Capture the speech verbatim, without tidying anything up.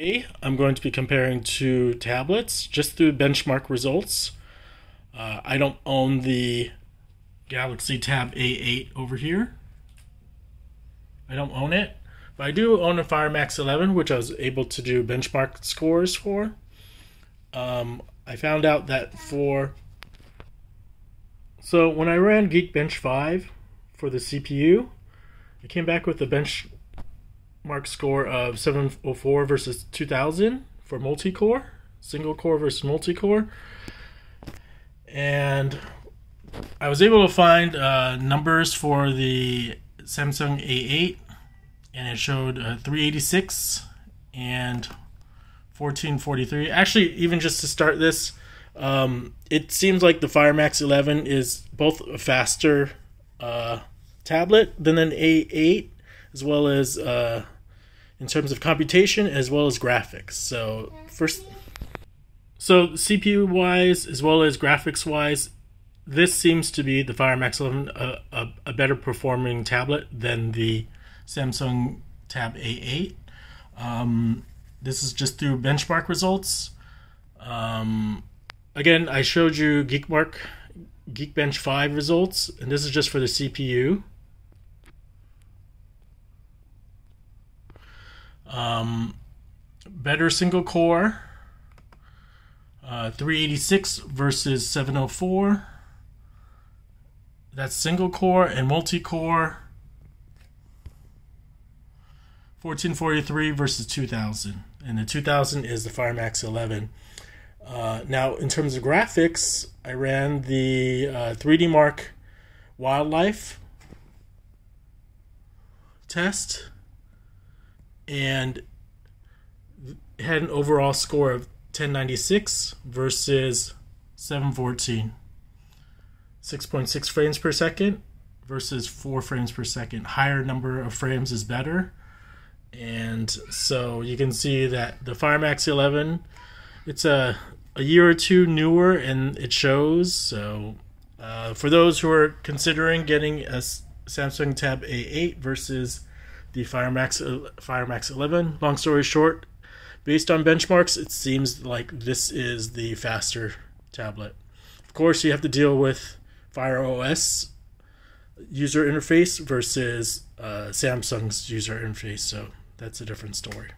Today I'm going to be comparing two tablets just through benchmark results. Uh, I don't own the Galaxy Tab A eight over here. I don't own it, but I do own a Fire Max eleven, which I was able to do benchmark scores for. Um, I found out that for... So when I ran Geekbench five for the C P U, I came back with the benchmark score of seven oh four versus two thousand for multi-core, single core versus multi-core. And I was able to find uh, numbers for the Samsung A eight, and it showed uh, three eighty-six and fourteen forty-three. Actually, even just to start this, um, it seems like the Fire Max eleven is both a faster uh, tablet than an A eight, as well as uh, in terms of computation, as well as graphics. So first, so C P U wise, as well as graphics wise, this seems to be the Fire Max eleven, a, a, a better performing tablet than the Samsung Tab A eight. Um, this is just through benchmark results. Um, again, I showed you Geekmark, Geekbench five results, and this is just for the C P U. Um, better single core, uh, three eighty-six versus seven oh four. That's single core, and multi-core, fourteen forty-three versus two thousand, and the two thousand is the Fire Max eleven. Uh, now, in terms of graphics, I ran the uh, three D Mark Wildlife test, and had an overall score of ten ninety-six versus seven fourteen. six point six frames per second versus four frames per second. Higher number of frames is better. And so you can see that the Fire Max eleven, it's a, a year or two newer, and it shows. So uh, for those who are considering getting a Samsung Tab A eight versus the Fire Max, Fire Max eleven, long story short, based on benchmarks, it seems like this is the faster tablet. Of course, you have to deal with Fire O S user interface versus uh, Samsung's user interface, so that's a different story.